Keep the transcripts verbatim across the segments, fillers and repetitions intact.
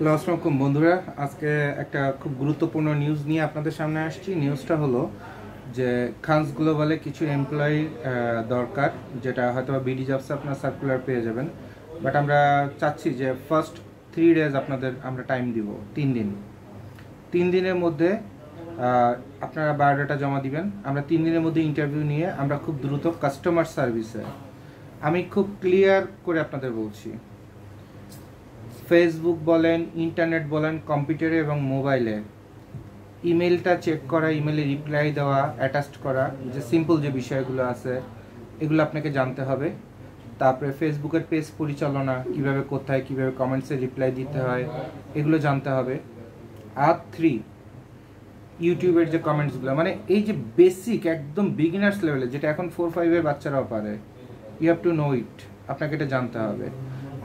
Hello Aslam बंधुरा आज के एक खूब गुरुत्वपूर्ण निউজ नहीं अपन सामने आसटा हलो जे खान्स ग्लोबाले किछु एमप्लॉयी दरकार जेटा बीडी जब्स अपना सार्कुलर पे जाबेन बाट आमरा चाच्छि जे फर्स्ट थ्री डेज अपन टाइम दीब तीन दिन तीन दिन मध्य अपनारा बायोडाटा जमा दिबेन आमरा तीन दिन मध्य इंटरव्यू निये आमरा खूब द्रुत कस्टमर सार्विसे आमी खूब क्लियर करे आपनादेर बोलछि फेसबुक बोलें इंटरनेट बोलें कम्पिউটারে এবং মোবাইলে ইমেলটা চেক করা ইমেলে রিপ্লাই দেওয়া অ্যাটাচড করা যে সিম্পল যে বিষয়গুলো আছে এগুলো আপনাকে জানতে হবে। তারপরে ফেসবুকের পেজ পরিচালনা কিভাবে কোথায় কিভাবে কমেন্টসে রিপ্লাই দিতে হয় এগুলো জানতে হবে। আর থ্রি ইউটিউবের যে কমেন্টসগুলো মানে এই যে বেসিক একদম বিগিনার্স লেভেলে যেটা এখন ফোর ফাইভের বাচ্চারাও পারে you have to know it আপনাকে এটা জানতে হবে।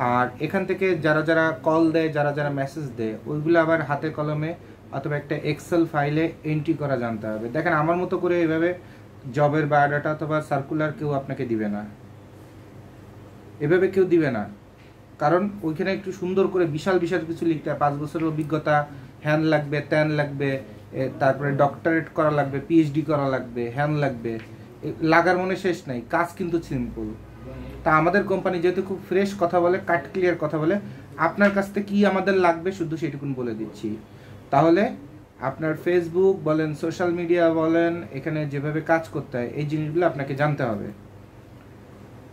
और एखान जरा जरा कल दे जरा जरा मैसेज दे ओइगुलो आबार हाथे कलमे अथवा एक एक्सेल फाइले एंट्री करा जानते हैं। देखें आमार मतो करे एइभावे जबेर बायोडाटा अथवा सार्कुलर केउ आपनाके दिबे ना एइभावे केउ दिबे ना कारण ओइखाने एकटु सुंदर करे विशाल विशाल किछु लिखते हैं पाँच बछरेर अभिज्ञता ह्यान लागबे त्यान लागबे तारपरे डक्टरेट करा लागबे पीएचडी करा लागबे ह्यान लागबे लागार मने शेष नाई काज किन्तु सिम्पल। তা আমাদের কোম্পানি যেহেতু খুব ফ্রেশ কথা বলে কাট ক্লিয়ার কথা বলে আপনার কাছ থেকে কি আমাদের লাগবে শুধু সেটুকুন বলে দিচ্ছি। তাহলে আপনার ফেসবুক বলেন সোশ্যাল মিডিয়া বলেন এখানে যেভাবে কাজ করতে হয় এই জিনিসগুলো আপনাকে জানতে হবে।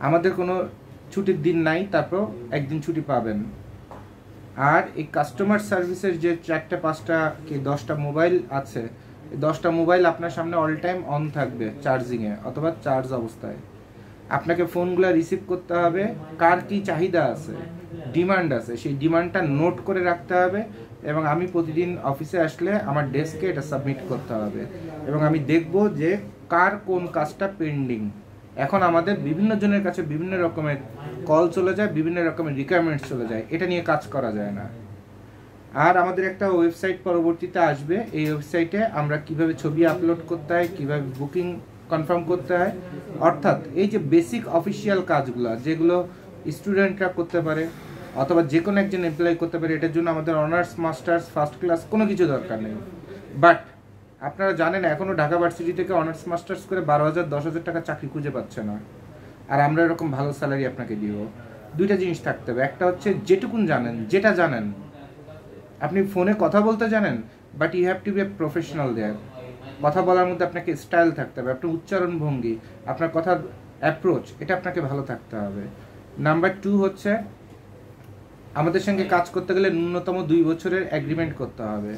আমাদের কোনো ছুটির দিন নাই তারপর একদিন ছুটি পাবেন। আর এই কাস্টমার সার্ভিসের যে চারটা পাঁচটা কি দশটা মোবাইল আছে দশটা মোবাইল আপনার সামনে অল টাইম অন থাকবে চার্জিংয়ে অথবা চার্জ অবস্থায় আপনাকে ফোনগুলো রিসিভ করতে হবে। কার কি চাহিদা আছে ডিমান্ড আছে সেই ডিমান্ডটা নোট করে রাখতে হবে এবং আমি প্রতিদিন অফিসে আসলে আমার ডেস্কে এটা সাবমিট করতে হবে এবং আমি দেখব যে কার কোন কাজটা পেন্ডিং। এখন আমাদের বিভিন্ন জনের কাছে বিভিন্ন রকমের কল চলে যায় বিভিন্ন রকমের রিকোয়ারমেন্টস চলে যায় এটা নিয়ে কাজ করা যায় না। আর আমাদের একটা ওয়েবসাইট পরবর্তীতে আসবে এই ওয়েবসাইটে আমরা কিভাবে ছবি আপলোড করতে হয় কিভাবে বুকিং कन्फार्म करते हैं अर्थात ये बेसिक अफिसियल काजगुलो जेगुलो स्टूडेंटरा करते अथवा जेको एकजन एमप्लॉय करते एटार जोन्नो आमादेर अनार्स मास्टार्स फार्स्ट क्लास कोनो किछु दरकार नेई। बाट आपनारा जानेन एखोनो ढाका भार्सिटी थेके अनार्स मास्टार्स करे बारो हज़ार दस हज़ार टाका चाकरी खुंजे पाच्छे ना आर आमरा एरकम भालो सैलारि आपनाके दिबो। दुइटा जिनिस थाकते होबे एकटा होच्छे जेटुकुन जानेन जेटा जानेन आपनि फोने कथा बोलते जानेन but you have to be a professional there কথা বলার মধ্যে আপনাকে স্টাইল থাকতে হবে আপনার উচ্চারণ ভঙ্গি আপনার কথার অ্যাপ্রোচ এটা আপনাকে ভালো থাকতে হবে। নাম্বার টু হচ্ছে আমাদের সঙ্গে কাজ করতে গেলে ন্যূনতম দুই বছরের এগ্রিমেন্ট করতে হবে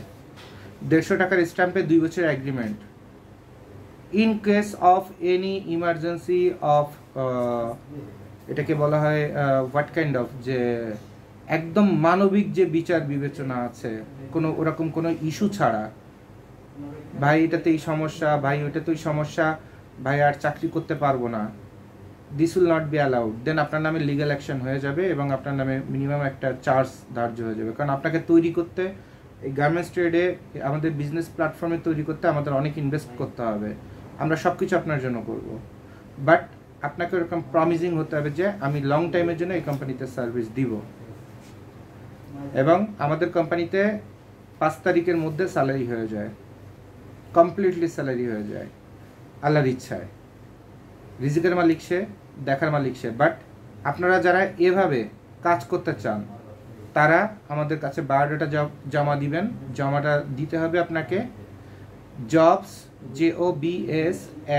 দেড়শো টাকার স্ট্যাম্পে দুই বছরের agreement. In case of any emergency of এটাকে বলা হয় হোয়াট কাইন্ড অফ যে একদম মানবিক যে বিচার বিবেচনা আছে কোনো ওরকম কোনো ইস্যু ছাড়া ভাই এটাতেই সমস্যা ভাই ওটাতেই সমস্যা ভাই আর চাকরি করতে পারবো না this will not be allowed then আপনার নামে লিগ্যাল অ্যাকশন হয়ে যাবে এবং আপনার নামে মিনিমাম একটা চার্জ ধার্য হয়ে যাবে। কারণ আপনাকে তৈরি করতে এই গার্মেন্টস ট্রেডে আমাদের বিজনেস প্ল্যাটফর্মে তৈরি করতে আমাদের অনেক ইনভেস্ট করতে হবে আমরা সব কিছু আপনার জন্য করব বাট আপনাকে এরকম প্রমিজিং হতে হবে যে আমি লং টাইমের জন্য এই কোম্পানিতে সার্ভিস দিব এবং আমাদের কোম্পানিতে পাঁচ তারিখের মধ্যে স্যালারি হয়ে যায় कमप्लीटली सैलरि हो जाए आल्लार इच्छा रिजिकेर मालिक से देखार मालिक से। बाट आपनारा जारा एभावे काज करते चान तारा आमादेर काछे बायोडाटा जमा दिबेन जमाटा दिते होबे आपनाके jobs J O B S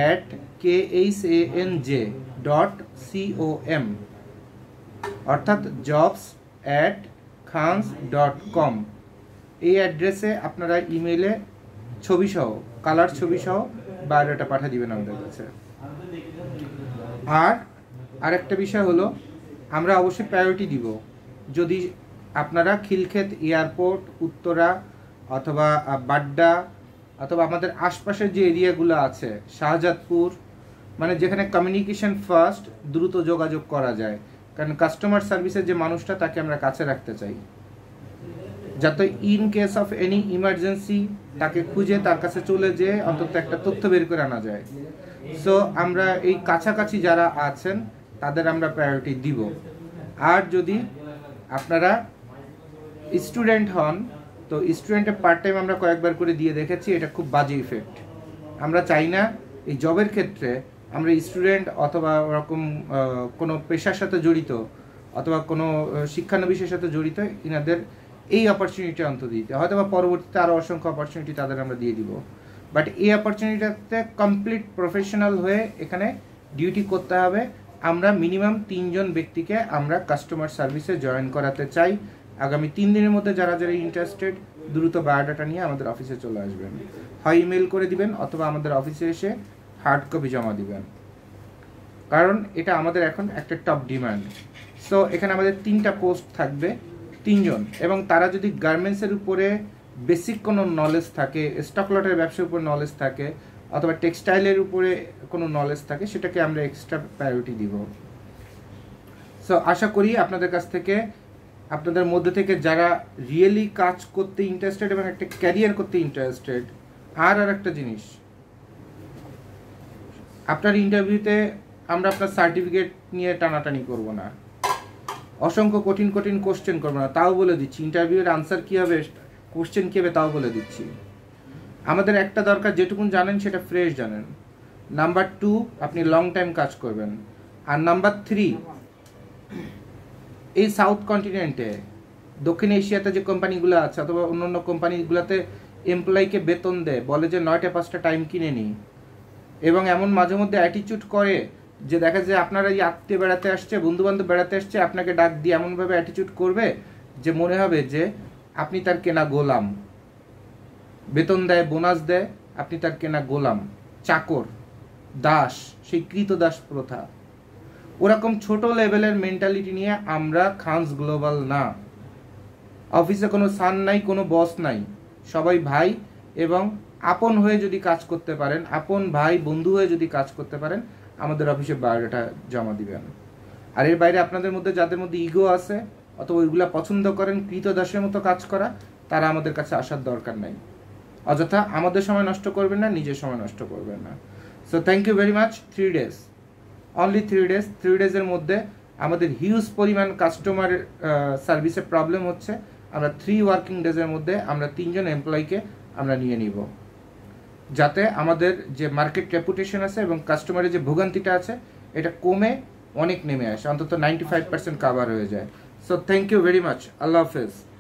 at K S A N J dot C O M अर्थात jobs at Khans dot com ये एड्रेसे आपनारा इमेले ছবি সহ কালার ছবি সহ বায়োডাটা পাঠিয়ে দিবেন আমাদের কাছে। আর আরেকটা বিষয় হলো আমরা অবশ্যই প্রায়োরিটি দিব যদি আপনারা খিলক্ষেত এয়ারপোর্ট উত্তরা অথবা বাড্ডা অথবা আমাদের আশপাশের যে এরিয়াগুলো আছে শাহজাদপুর মানে যেখানে কমিউনিকেশন ফার্স্ট দ্রুত যোগাযোগ করা যায় কারণ কাস্টমার সার্ভিসের যে মানুষটা তাকে আমরা কাছে রাখতে চাই যাতে in case of any emergency তাকে খুঁজে তার কাছে চলে যেয়ে অন্তত একটা তথ্য বের করে আনা যায়। সো আমরা এই কাছাকাছি যারা আছেন তাদের আমরা প্রায়োরিটি দিব। আর যদি আপনারা स्टूडेंट हन तो स्टूडेंटे पार्ट टाइम आमरा कयेकबार करे दिए देखेछि एटा खूब बाजे इफेक्ट। आमरा चाइ ना एई जबेर क्षेत्रे आमरा स्टूडेंट अथवा ओरकम कोनो पेशार साथे जड़ित अथवा कोनो शिक्षानবিশের साथे जड़ित इनादेर एई अपरचुनिटी अंत दीते हयतोबा परवर्तीते आरो असंख्य अपरचुनिटी तादेर आमरा दिए दिब बाट एई अपरचुनिटीते कमप्लीट प्रफेशनल हये एखाने डिउटी करते हबे। आमरा मिनिमाम तीन जन व्यक्तिके आमरा कस्टमार सार्विसे जयन कराते चाइ। आगामी तीन दिनेर मध्य जारा जारा इंटरेस्टेड द्रुत बायोडाटा निये आमादेर अफिसे चले आसबेन, हय इमेल करे दिबेन अथवा आमादेर अफिसे एसे हार्ड कपि जमा दिबेन, कारण एटा आमादेर एखन एकटा टप डिमांड। सो एखाने आमादेर तीनटा पोस्ट थाकबे तीनजन एबं तारा जोदि गार्मेंट्सेर उपरे बेसिक कोनो नलेज थाके, स्टक लटेर व्यवसायेर उपरे नलेज थाके अथवा टेक्सटाइलेर उपरे कोनो नलेज थाके सेटाके आमरा एक्सट्रा प्रायोरिटी दिब। सो आशा करी आपनादेर काछ थेके आपनादेर मध्य थेके जारा रियेलि काज करते इंटरेस्टेड एबं एकटा क्यारियार करते इंटरेस्टेड आर आर एकटा जिनिस आपनार इंटरभिउते आमरा आपनार सार्टिफिकेट निये टानाटानि करब ना, असंख्य कठिन कठिन कोश्चेन करब ना, ताओ बोले दिच्छि इंटरभिउर आन्सार कि होबे कोश्चेन कि होबे ताओ बोले दिच्छि। आमादेर एकटा दरकार जेटुकुन जानेन सेटा फ्रेश जानेन। नाम्बर टू आपनि लंग टाइम काज करबेन आर नाम्बर थ्री এই সাউথ কন্টিনেন্টে দক্ষিণ এশিয়াতে যে কোম্পানিগুলো আছে অথবা অন্য অন্য কোম্পানিগুলোতে এমপ্লয়িকে বেতন দেয় বলে যে নয়টা পাঁচটা টাইম কিনে নিই এবং এমন মাঝে মধ্যে অ্যাটিটিউড করে যে দেখা যায় আপনারা এই আত্মীয় বেড়াতে আসছে বন্ধুবান্ধব বেড়াতে আসছে আপনাকে ডাক দিয়ে এমনভাবে অ্যাটিটিউড করবে যে মনে হবে যে আপনি তার কেনা গোলাম। বেতন দেয় বোনাস দেয় আপনি তার কেনা গোলাম চাকর দাস, সেই কৃত দাস প্রথা। ओरकम छोटो लेवलर मेंटालिटी निये आमरा खान्स ग्लोबल ना। अफिसे कोनो सान नाई कोनो बस नाई, सबाई भाई एवं आपन हुए जोदि काज करते पारेन, आपन भाई बंधु हुए जोदि काज करते पारेन आमादेर अफिसे बायोडाटा जमा दिबेन। आर एर बाइरे आपनादेर मध्य जादेर मध्य इगो आछे अथवा ओइगुला पछन्द करेन कृतदासेर मतो काज करा तारा आमादेर काछे आसार दरकार नाई। अयथा आमादेर समय नष्ट करबेन ना, निजेर समय नष्ट करबेन ना। So thank you very much. Three days only three days three ডেজের মধ্যে আমাদের হিউজ পরিমাণ কাস্টমার সার্ভিসে প্রবলেম হচ্ছে। আমরা থ্রি ওয়ার্কিং ডেজের মধ্যে আমরা তিনজন এমপ্লয়িকে আমরা নিয়ে নিব যাতে আমাদের যে মার্কেট রেপুটেশন আছে এবং কাস্টমারের যে ভোগান্তিটা আছে এটা কমে অনেক নেমে আসে, অন্তত নাইনটি ফাইভ পার্সেন্ট কাভার হয়ে যায়। So thank you very much. আল্লাহ হাফেজ।